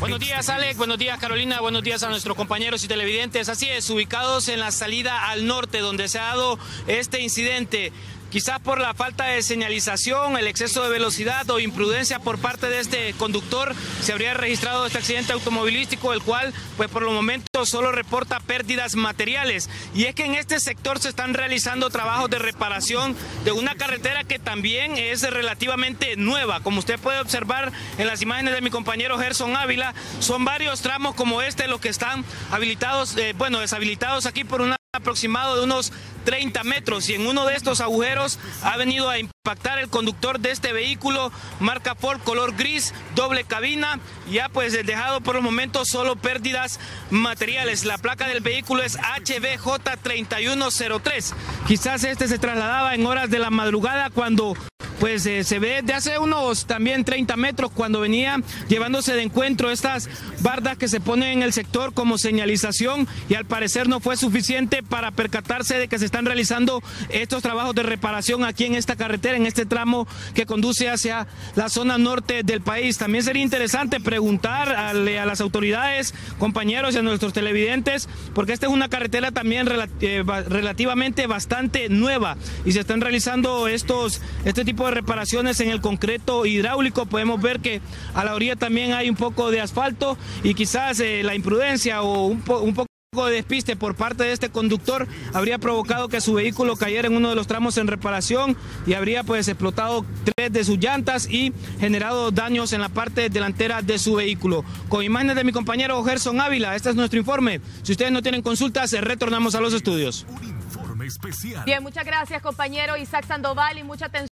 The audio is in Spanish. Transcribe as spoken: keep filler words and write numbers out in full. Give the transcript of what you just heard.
Buenos días, Alex, buenos días, Carolina, buenos días a nuestros compañeros y televidentes. Así es, ubicados en la salida al norte donde se ha dado este incidente. Quizás por la falta de señalización, el exceso de velocidad o imprudencia por parte de este conductor, se habría registrado este accidente automovilístico, el cual, pues por el momento, solo reporta pérdidas materiales. Y es que en este sector se están realizando trabajos de reparación de una carretera que también es relativamente nueva. Como usted puede observar en las imágenes de mi compañero Gerson Ávila, son varios tramos como este los que están habilitados, eh, bueno, deshabilitados aquí por una... aproximado de unos treinta metros, y en uno de estos agujeros ha venido a impactar el conductor de este vehículo marca Ford color gris, doble cabina, ya pues dejado por el momento solo pérdidas materiales. La placa del vehículo es H B J tres uno cero tres. Quizás este se trasladaba en horas de la madrugada cuando... pues eh, se ve de hace unos también treinta metros cuando venía llevándose de encuentro estas bardas que se ponen en el sector como señalización, y al parecer no fue suficiente para percatarse de que se están realizando estos trabajos de reparación aquí en esta carretera, en este tramo que conduce hacia la zona norte del país. También sería interesante preguntar a, a las autoridades, compañeros, y a nuestros televidentes, porque esta es una carretera también relati eh, relativamente bastante nueva y se están realizando estos este tipo de reparaciones en el concreto hidráulico. Podemos ver que a la orilla también hay un poco de asfalto, y quizás eh, la imprudencia o un, po un poco de despiste por parte de este conductor habría provocado que su vehículo cayera en uno de los tramos en reparación y habría pues explotado tres de sus llantas y generado daños en la parte delantera de su vehículo. Con imágenes de mi compañero Gerson Ávila, este es nuestro informe. Si ustedes no tienen consultas, retornamos a los estudios. Bien, muchas gracias, compañero Isaac Sandoval, y mucha atención.